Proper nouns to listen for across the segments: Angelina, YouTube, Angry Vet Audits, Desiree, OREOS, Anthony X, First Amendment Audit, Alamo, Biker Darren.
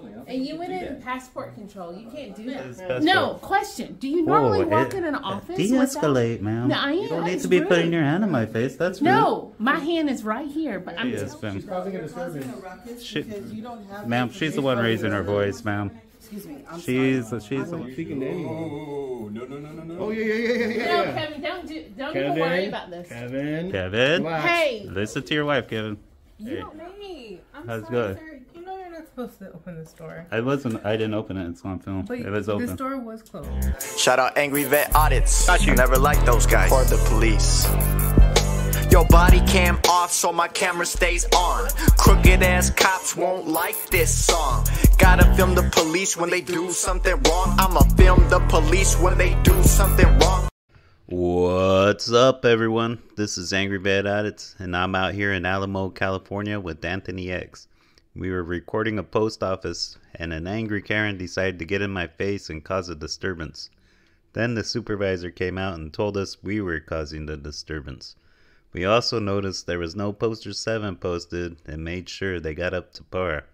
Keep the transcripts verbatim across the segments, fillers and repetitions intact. building. And you went in passport control. You can't do that. No, question. Do you normally walk in an office? De-escalate, ma'am. No, I am. You don't need to be putting your hand in my face. That's rude. No, my hand is right here. But I'm just causing a disturbance. Ma'am, she's the one raising her voice, ma'am. Excuse me. I'm she's sorry. she's I'm speaking to anyone. Oh, no, no, no, no, no. Oh, yeah, yeah, yeah, yeah. No, yeah. Kevin, don't do, don't Kevin, even worry about this. Kevin, Kevin, relax. Hey, listen to your wife, Kevin. You hey. don't know me. I'm How's sorry, sir. You know you're not supposed to open this door. I wasn't. I didn't open it. It's on film. But it was open. This door was closed. Shout out Angry Vet Audits. Got you. I never liked those guys or the police. Your body cam off so my camera stays on. Crooked ass cops won't like this song. Gotta film the police when they do something wrong. I'ma film the police when they do something wrong. What's up, everyone? This is Angry Vet Audits, and I'm out here in Alamo, California with Anthony X. We were recording a post office, and an angry Karen decided to get in my face and cause a disturbance. Then the supervisor came out and told us we were causing the disturbance. We also noticed there was no poster seven posted and made sure they got up to par.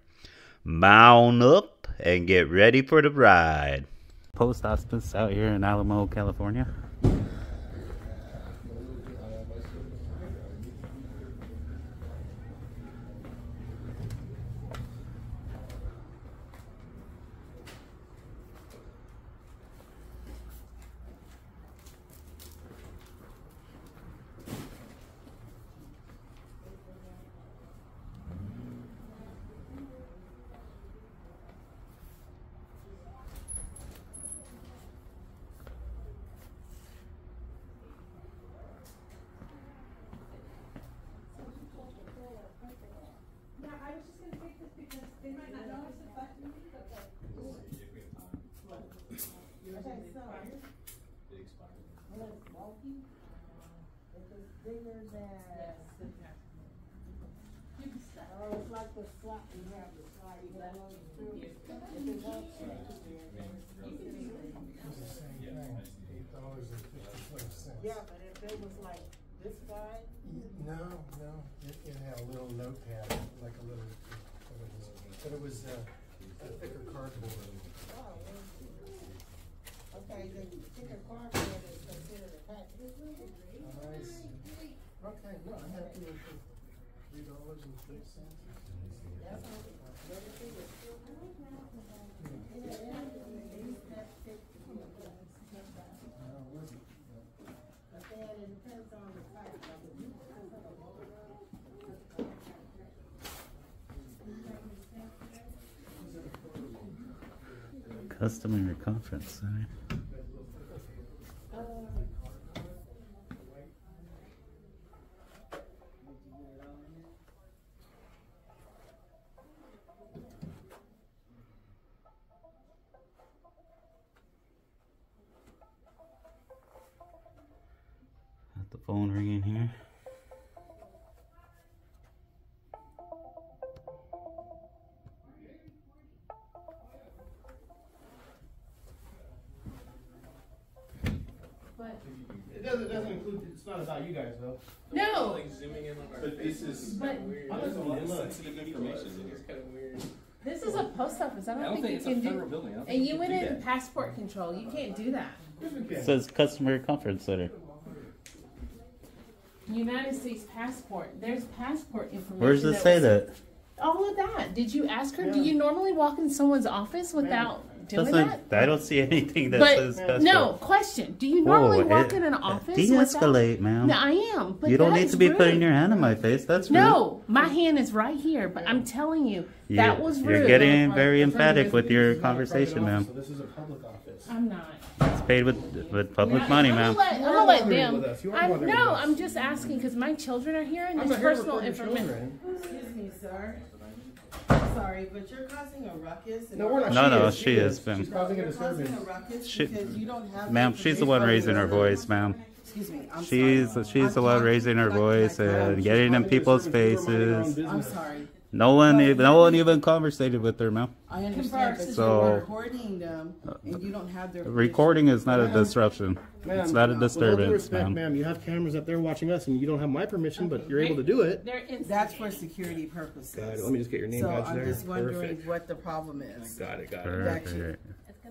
Mount up and get ready for the ride. Post office out here in Alamo, California. Yeah, but if it was like this guy? No, no. It, it had a little notepad, like a little, but it was uh, a thicker cardboard. Oh, okay, the thicker cardboard is considered a package. Oh, I see. Okay, no, I'm happy with the three dollars and three cents. That's all. Everything is still Customer conference center. Got the phone ringing here. It doesn't, it doesn't include, it's not about you guys though. No! Like zooming in on our but faces. This is but weird. There's a lot of sensitive information in here. It's kind of weird. This is a post office. I don't, I don't think, think it's you can a federal do, building. And you went in passport control. You can't do that. It says customer conference center. United States passport. There's passport information. Where does it that say that? All of that. Did you ask her? Yeah. Do you normally walk in someone's office without... Doesn't, I don't see anything that but, says passport. No, question. Do you normally Whoa, walk it, in an office? De-escalate, ma'am. No, I am. But you don't need to be rude. putting your hand in my face. That's no, rude. No, my hand is right here. But I'm telling you, you that was rude. You're getting very emphatic with your conversation, ma'am. So this is a public office. I'm not. It's paid with with public no, money, ma'am. I'm gonna let them. I'm, no, I'm just asking because my children are here and there's personal information. Excuse me, sir. I'm sorry, but you're causing a ruckus. No, we're not. No, she no, is. she is. Been. She's causing a disturbance. She, you don't have ma'am, she's the one raising her voice, ma'am. Excuse me. I'm she's sorry. she's I'm the one raising her voice and getting in people's faces. I'm sorry. No one, well, even, no one even conversated with her, ma'am. I understand, but so you're recording them, and you don't have their recording permission. Is not a disruption. It's not a disturbance, ma'am. Ma'am, you have cameras up there watching us, and you don't have my permission, okay, but you're able to do it. That's for security purposes. Got it. Let me just get your name. So I'm there. Just wondering Perfect. what the problem is. Got it. Got it. Actually,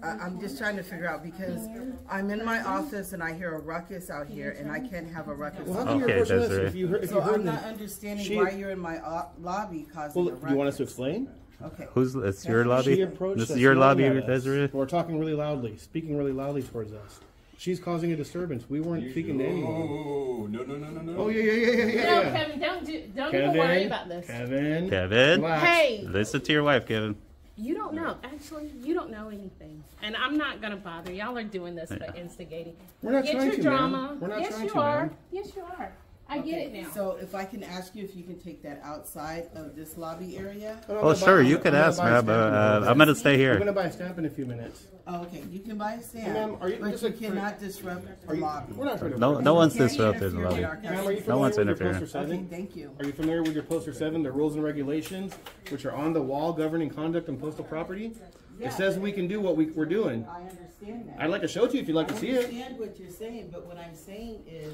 I'm just trying to figure out, because I'm in my office and I hear a ruckus out here, and I can't have a ruckus. Well, how okay, that's right. If you heard, if so you heard I'm not understanding she, why you're in my lobby causing well, a ruckus. You want us to explain? Okay. Who's it's your lobby? This is your lobby, Desiree. We're talking really loudly, speaking really loudly towards us. She's causing a disturbance. We weren't you, speaking to anyone. Oh, no, no, no, no, no. Oh, yeah, yeah, yeah, yeah, yeah. No, Kevin, don't do, don't Kevin, even worry about this. Kevin, Kevin, relax. Hey, listen to your wife, Kevin. You don't know. Actually, you don't know anything. And I'm not going to bother. Y'all are doing this yeah. by instigating. We're not get trying your to, drama. We're not yes, trying you to, are. Man. Yes, you are. I okay. get it now. So if I can ask you if you can take that outside of this lobby area? Oh, sure. You can ask, ma'am. Uh, I'm going to stay here. I'm going to buy a stamp in a few minutes. Oh, okay. You can buy a stamp, ma'am, are you, but just you like, cannot disrupt the lobby. We're not no no, no one's disrupted the lobby. Ma'am, no one's interfering. Okay, thank you. Are you familiar with your Poster seven, the rules and regulations, which are on the wall governing conduct and postal property? It says we can do what we, we're doing. I understand that. I'd like to show it to you if you'd like to see it. I understand what you're saying, but what I'm saying is,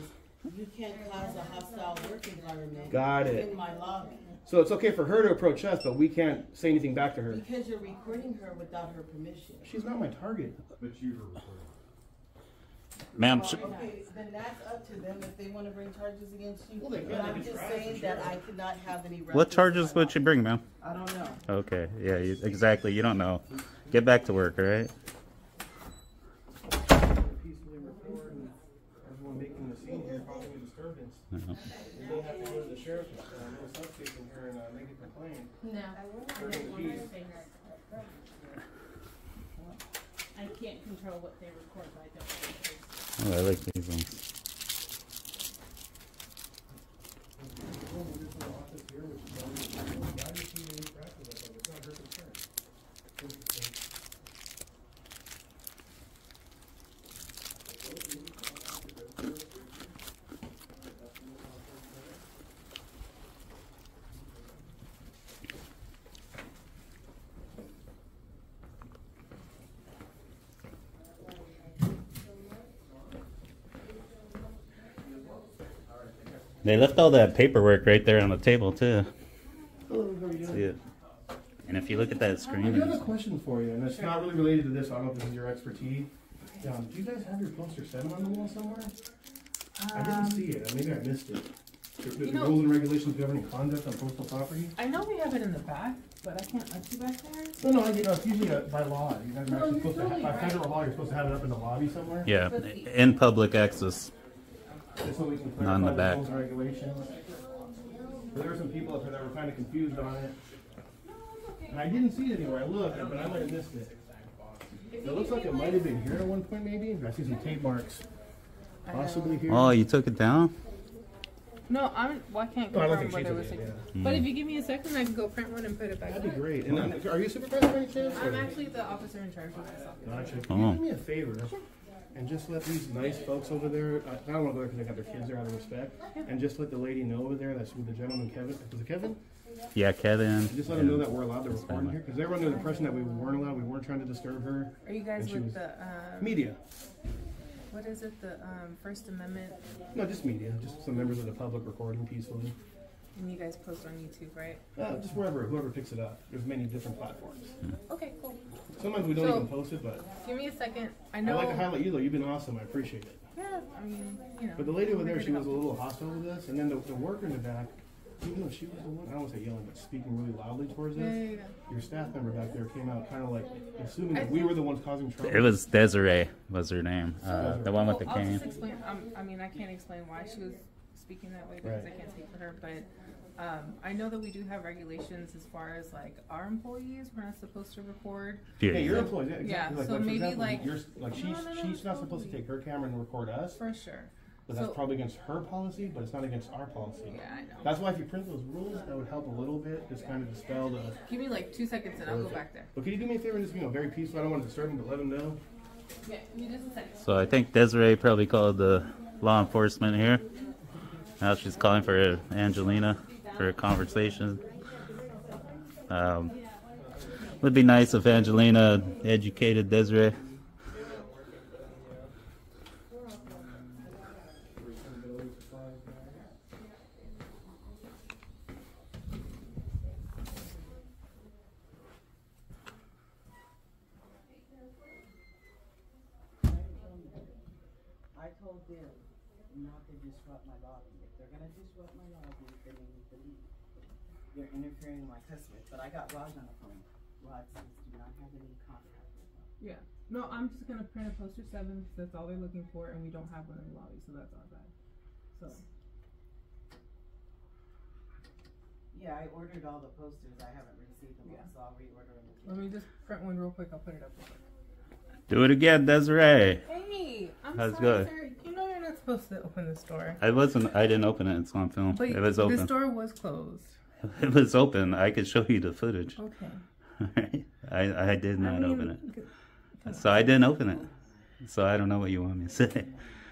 you can't cause a hostile work environment Got it. in my lobby. So it's okay for her to approach us, but we can't say anything back to her. Because you're recording her without her permission. She's not my target. But you were recording. Ma'am. Oh, okay, then that's up to them if they want to bring charges against you. Well, but I'm just saying that I could not have any records. What charges would you bring, ma'am? I don't know. Okay, yeah, you, exactly. You don't know. Get back to work, all right? No. We'll have to go to the sheriff and uh, substituting her and uh, make a complaint. No, I can't control what they record, but I don't. Oh, I like these ones. They left all that paperwork right there on the table, too. See it. And if you look at that screen... I have a question for you, and it's not really related to this. I don't know if this is your expertise. Um, do you guys have your poster seven on the wall somewhere? Um, I didn't see it. Maybe I missed it. The rules and regulations governing conduct on postal property? I know we have it in the back, but I can't let you back there. No, no, you know, it's usually a, by law. You're not no, you're supposed totally to have, right. By federal law, you're supposed to have it up in the lobby somewhere? Yeah, in public access. So on the back. There were some people up here that were kind of confused on it. And I didn't see it anywhere. I looked, but I might have missed it. It looks like it might have been here at one point, maybe. I see some tape marks. Possibly here. Oh, you took it down? No, I'm, well, I can't confirm what I was thinking. But if you give me a second, I can go print one and put it back. That'd be great. And I'm, are you supervisor by any chance? I'm actually the officer in charge of myself. Gotcha. Can you do me a favor? Sure. And just let these nice folks over there, I don't want to go there because they got their kids there out of respect, and just let the lady know over there, that's with the gentleman Kevin, was it Kevin? Yeah, Kevin. Just let yeah. them know that we're allowed to record in here, because they were under the impression that we weren't allowed, we weren't trying to disturb her. Are you guys with the... Um, media. What is it, the um, First Amendment? No, just media, just some members of the public recording peacefully. And you guys post on YouTube, right? Uh, just wherever, whoever picks it up. There's many different platforms. Okay, cool. Sometimes we don't so, even post it, but... Give me a second. I know... I'd like to highlight you, though. You've been awesome. I appreciate it. Yeah, I mean, you know... But the lady over there, she was a little hostile with us, and then the, the worker in the back, even though she was the one, I don't want to say yelling, but speaking really loudly towards us, yeah, yeah, yeah. your staff member back there came out kind of like, assuming that we were the ones causing trouble. It was Desiree was her name. Uh, Desiree. The one with well, the cane. I'll just explain... Um, I mean, I can't explain why she was... speaking that way because right. I can't speak for her, but um, I know that we do have regulations as far as like our employees, we're not supposed to record. Yeah, yeah your employees, yeah, exactly. Yeah, like, so like, maybe example, like, you're, like she's, no, no, no, she's not supposed to take her camera and record us. For sure. But that's so, probably against her policy, but it's not against our policy. Yeah, I know. That's why if you print those rules, that would help a little bit, just kind of dispel the... Give me like two seconds and I'll go back there. But can you do me a favor and just, you know, very peaceful, I don't want to disturb them, but let them know. Yeah, give me just a second. So I think Desiree probably called the law enforcement here. Now she's calling for Angelina for a conversation. Um, it would be nice if Angelina educated Desiree. No, I'm just gonna print a poster seven because that's all they're looking for, and we don't have one in the lobby, so that's all bad. So yeah, I ordered all the posters. I haven't received them, yeah. All, so I'll reorder them. Let me just print one real quick. I'll put it up real quick. Do it again, Desiree. Hey, I'm How's sorry, sir. You know you're not supposed to open this door. I wasn't. I didn't open it. It's on film. But it was open. This door was closed. It was open. I could show you the footage. Okay. All right. I I did not I mean, open it. So I didn't open it, so I don't know what you want me to say.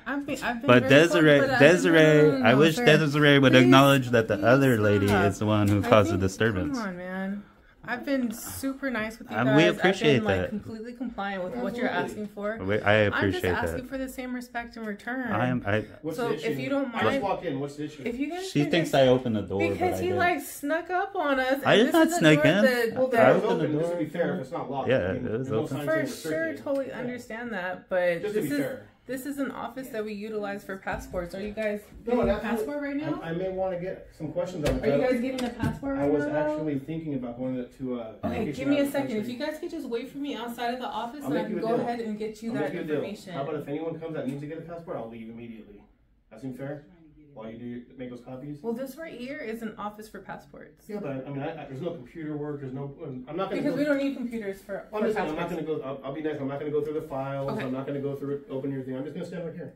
I've been, I've been but Desiree, funny, but Desiree, I, no, no, no, I wish sir. Desiree would please, acknowledge that the other stop. lady is the one who caused think, the disturbance. Come on, man. I've been super nice with you guys. Um, we appreciate I've been, that. Like, completely compliant with Absolutely. what you're asking for. I appreciate that. I'm just asking that. for the same respect in return. I am. I, What's so the issue? If you don't mind, I just walked in. What's the issue? If you guys she thinks I opened the door because he like snuck up on us. I did not sneak in. That, well, I opened the door. Just to be fair, if it's not locked. Yeah, it was open. For sure, totally understand that, but just to be fair. This is an office that we utilize for passports. Are you guys getting no, a passport right now? I, I may want to get some questions on that. Are you guys getting a passport right now? I was now? actually thinking about going to... to uh, okay, give me a second. If you guys could just wait for me outside of the office, I'll and I can go deal. ahead and get you I'll that you information. How about if anyone comes that needs to get a passport, I'll leave immediately. That seems fair? While you do your, make those copies? Well, this right here is an office for passports. Yeah, but I mean, I, I, there's no computer work. There's no. I'm not going because go, we don't need computers for. for passports. I'm not going to go. I'll, I'll be nice. I'm not going to go through the files. Okay. I'm not going to go through open your thing. I'm just going to stand right here.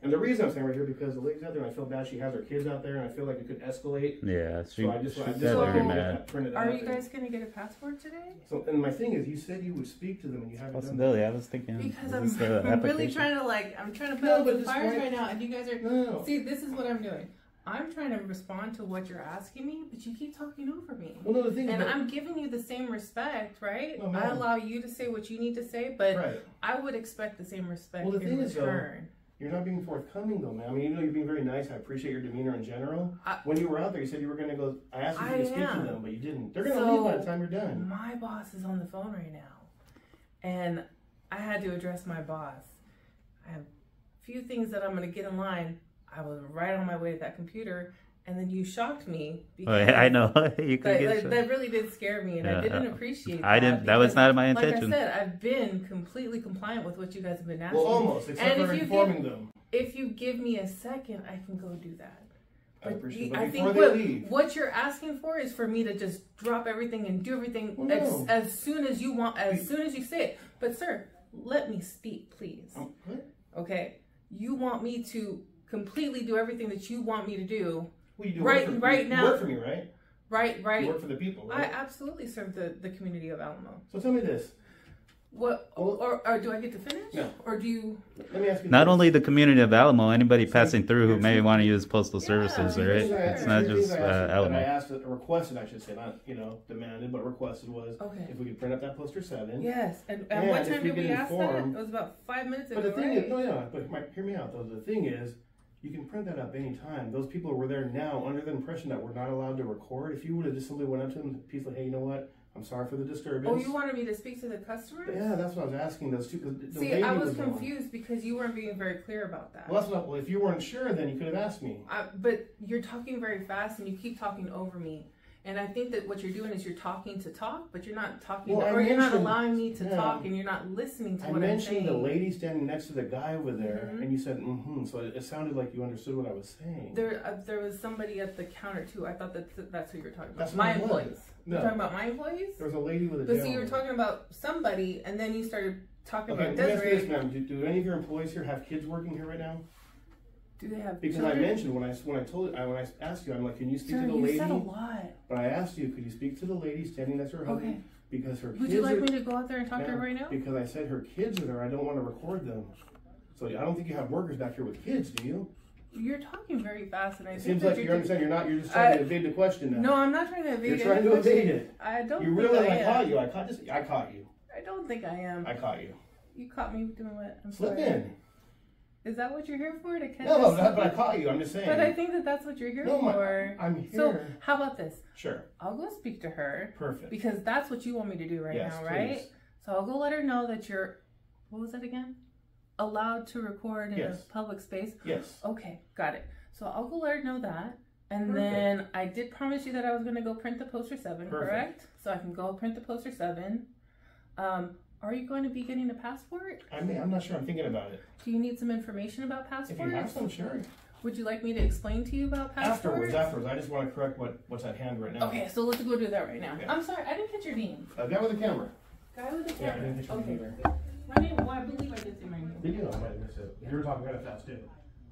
And the reason I'm standing right here because the lady's out there, and I feel bad she has her kids out there, and I feel like it could escalate. Yeah, she, so I just, she I just so like, mad. Print it out. Are you guys going to get a passport today? So, and my thing is, you said you would speak to them, and you haven't done that. I was thinking because was I'm, I'm really trying to like, I'm trying to put no, out the fires right now, and you guys are no. see, this is what I'm doing. I'm trying to respond to what you're asking me, but you keep talking over me. Well, no, the thing and about, I'm giving you the same respect, right? No, I allow you to say what you need to say, but right. I would expect the same respect well, the in return. You're not being forthcoming though, man. I mean, you know you're being very nice. I appreciate your demeanor in general. I, when you were out there, you said you were going to go. I asked you to speak to them, but you didn't. They're going to so, leave by the time you're done. My boss is on the phone right now, and I had to address my boss. I have a few things that I'm going to get in line. I was right on my way to that computer, and then you shocked me. Because oh, I know you could that, get like, that really did scare me, and yeah, I didn't appreciate. I that didn't. Because, that was not my intention. Like I said, I've been completely compliant with what you guys have been asking. Well, almost, except for informing give, them. If you give me a second, I can go do that. But I appreciate. But I think what, what you're asking for is for me to just drop everything and do everything well, no. as, as soon as you want, as soon as you say it. But sir, let me speak, please. Okay. Okay. You want me to completely do everything that you want me to do. Well, you do right, work for, right you, now. You work for me, right? Right, right. You work for the people, right? I absolutely serve the, the community of Alamo. So tell me this. What, well, or, or do I get to finish? No. Or do you... Let me ask you Not this. only the community of Alamo, anybody so, passing through who may want to use postal yeah, services, right? It's, right. it's not just I asked, uh, Alamo. I asked, requested, I should say, not, you know, demanded, but requested was okay. if we could print up that poster seven. Yes. And at what time did we, we ask inform, that? It was about five minutes ago, But the thing right? is, no, no, but my, hear me out, though. The thing is, you can print that up any time. Those people were there now under the impression that we're not allowed to record. If you would have just simply went up to them and peacefully, hey, you know what? I'm sorry for the disturbance. Oh, you wanted me to speak to the customers? Yeah, that's what I was asking. Those two. The See, I was, was confused going. because you weren't being very clear about that. Well, that's not, well, if you weren't sure, then you could have asked me. I, but you're talking very fast, and you keep talking over me. And I think that what you're doing is you're talking to talk, but you're not talking, well, to, or you're not allowing me to yeah, talk, and you're not listening to I what I'm saying. I mentioned the lady standing next to the guy over there, mm-hmm. and you said, mm-hmm, so it, it sounded like you understood what I was saying. There uh, there was somebody at the counter, too. I thought that th that's who you were talking about. That's my employees. No. You're talking about my employees? There was a lady with a But so you were talking about somebody, and then you started talking okay, about Desiree. Let me ask you this, ma'am. Do any of your employees here have kids working here right now? Do they have because children? I mentioned when I when I told I, when I asked you I'm like can you speak sure, to the you lady? Said a lot. But I asked you could you speak to the lady standing next to her husband okay. because her. Would kids you like are, me to go out there and talk now, to her right now? Because I said her kids are there. I don't want to record them. So I don't think you have workers back here with kids, do you? You're talking very fast, and I it think seems like you're, you're understanding. You're not. You're just trying I, to evade the question now. No, I'm not trying to evade it. You're trying to evade it. I don't. You realize I, I caught you. I caught this. I caught you. I don't think I am. I caught you. You caught me doing what? I'm Slip sorry. in. Is that what you're here for? To catch no, no, but I caught you. I'm just saying. But I think that that's what you're here no, for. I'm here. So how about this? Sure. I'll go speak to her. Perfect. Because that's what you want me to do right yes, now, right? Please. So I'll go let her know that you're. What was that again? Allowed to record in yes. a public space? Yes. Okay, got it. So I'll go let her know that. And Perfect. Then I did promise you that I was going to go print the poster seven, Perfect. Correct? So I can go print the poster seven. Um, are you going to be getting a passport? I mean, I'm not sure. I'm thinking about it. Do you need some information about passports? If you have some, sure. Would you like me to explain to you about passports? Afterwards, afterwards. I just want to correct what, what's at hand right now. Okay, so let's go do that right now. Okay. I'm sorry, I didn't catch your name. Uh, guy with the camera. Guy with the camera. Yeah, I didn't catch your name. Okay. My name, well, I believe I did say my name. You know, I might have missed it. You were talking kind of fast, too.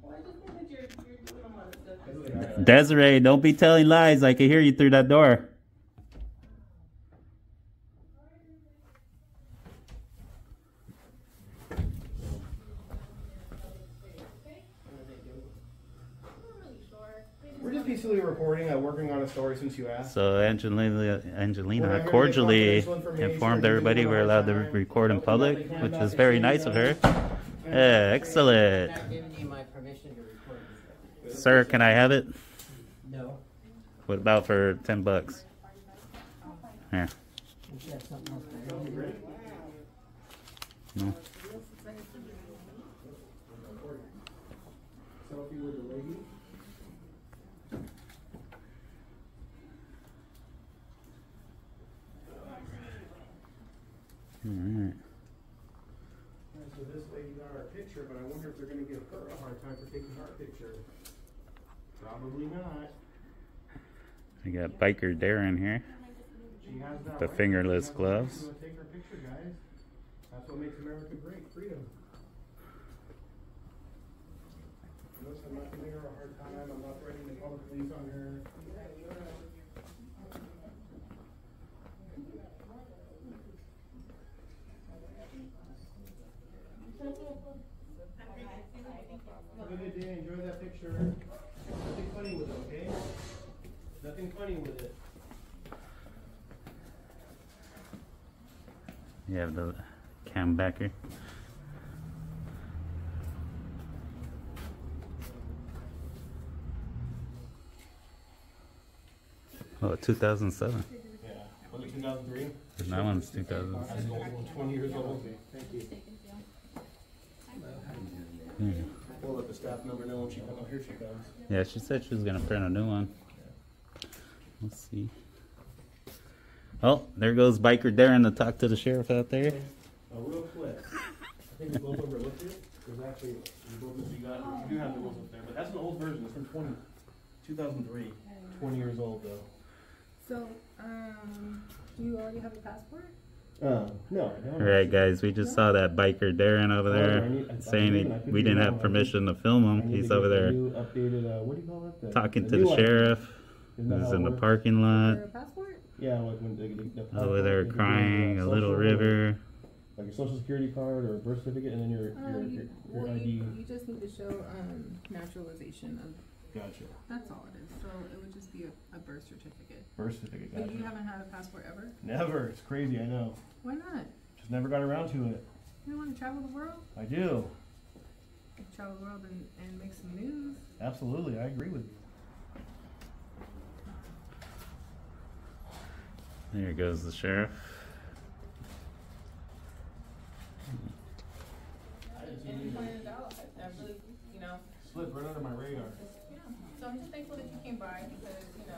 Well, I just think that you're, you're doing a lot of stuff. Desiree, don't be telling lies. I can hear you through that door. We're just peacefully recording. I'm working on a story since you asked. So Angelina, Angelina cordially informed everybody we're allowed to record in public, which is very nice of her. Yeah, excellent. Sir, can I have it? No. What about for ten bucks? Yeah. No. All right. So this lady got our picture, but I wonder if they're going to give her a hard time for taking our picture. Probably not. I got Biker Darren here. She has that the right fingerless right. gloves. Take her picture, guys. That's what makes America great, freedom. Notice I'm not giving her a hard time. I'm not threatening to call the police on her. Enjoy that picture. Nothing funny with it, okay? Nothing funny with it. You have the cam backer. Oh, two thousand seven. Yeah. Was it two thousand three? That one's two thousand seven. twenty years old. Thank you. Mm. We'll let the staff member know when she comes. Oh, here she comes. Yeah, she said she was going to print a new one. Let's see. Oh, there goes Biker Darren to talk to the sheriff out there. Uh, real quick, I think we both overlooked it. There's actually, you both you got, you do have the rules up there, but that's an old version. It's from twenty, two thousand three. twenty years old, though. So, um, do you already have a passport? Uh, no, no. All right, guys, we just no. saw that Biker Darren over there oh, need, I, saying I mean, he, we didn't have know, permission to film him. He's over there updated, uh, what do you call it? The, talking the to the sheriff. He's in the parking lot. Yeah, like when they, the passport, over there crying, a, a little river. Or, like your social security card or a birth certificate, and then your, uh, your, you, your, your well, I D. You, you just need to show um, naturalization of. Gotcha. That's all it is. So it would just be a, a birth certificate. Birth certificate, gotcha. But you haven't had a passport ever? Never. It's crazy, I know. Why not? Just never got around to it. You don't want to travel the world? I do. You travel the world and, and make some news. Absolutely. I agree with you. There goes the sheriff. And he pointed it out. I really, you know. Slipped right under my radar. So I'm just thankful that you came by because, you know,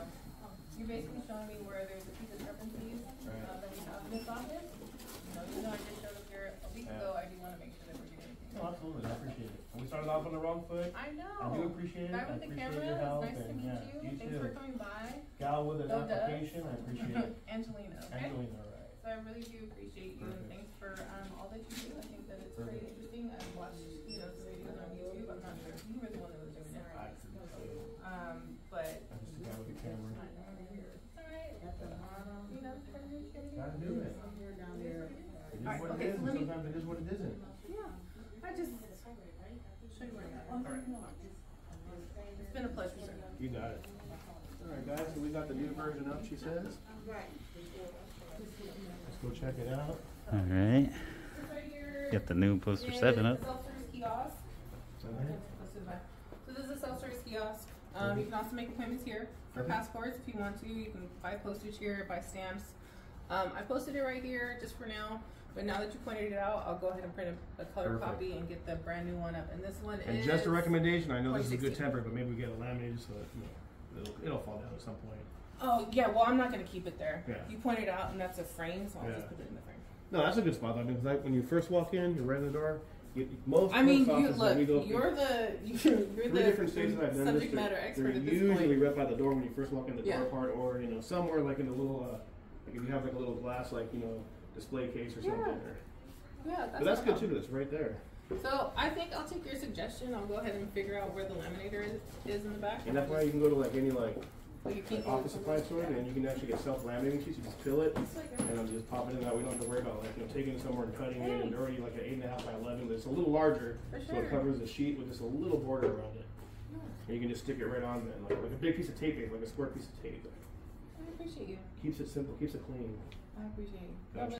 you're basically showing me where there's a few discrepancies right. uh, that we have in this office. You know, even though I just showed up here a week yeah. ago, I do want to make sure that we're doing it. No, absolutely. I appreciate it. We started off on the wrong foot. I know. I do appreciate it. Guy with I the camera, it's nice to meet yeah, you. you. Thanks too. for coming by. Gal with an application, I appreciate it. Angelina. Okay? Angelina, all right. So I really do appreciate you Perfect. and thanks for um, all that you do. I think that it's Perfect. pretty interesting. I've watched, you know, the videos on YouTube. I'm not sure if you were the one that was doing it. Right. Um, but I'm just a guy with a camera. Alright. You know, gotta do it. It is right, what okay, it is, so and sometimes it is what it isn't. Yeah. I just show you where I got it. Alright. been a pleasure, sir. You got it. All right, guys, so we got the new version up, she says. Right. Let's go check it out. All right. Got the new poster seven up. Kiosk. So this is a self-service kiosk. Um, you can also make appointments here for passports if you want to. You can buy postage here, buy stamps. Um, I posted it right here just for now, but now that you pointed it out, I'll go ahead and print a, a color Perfect. copy and get the brand new one up. And this one and is just a recommendation. I know this is a good temper, but maybe we get a laminated so that, you know, it'll, it'll fall down at some point. Oh yeah, well I'm not going to keep it there. Yeah. You pointed out, and that's a frame, so I'll yeah. just put it in the frame. No, that's a good spot. I mean, like when you first walk in, you're right in the door. You, most I mean, you, look, go you're the you're, you're the different states that I've done subject matter expert at this point. They're usually right by the door when you first walk in the yeah. door part, or you know, somewhere like in a little, uh, like if you have like a little glass, like you know, display case or yeah. something. Or, yeah, that's but that's good problem. too. That's right there. So I think I'll take your suggestion. I'll go ahead and figure out where the laminator is, is in the back. And that's why you can go to like any like. Well, you can't office supply store, and you can actually get self-laminating sheets. You just fill it, and then just pop it in. That we don't have to worry about like you know taking it somewhere and cutting hey. it. And they're already like an eight and a half by eleven, but it's a little larger, sure. so it covers the sheet with just a little border around it. Yeah. And you can just stick it right on then, like, like a big piece of tape, like a square piece of tape. I appreciate you. Keeps it simple, keeps it clean. I appreciate you. Gotcha.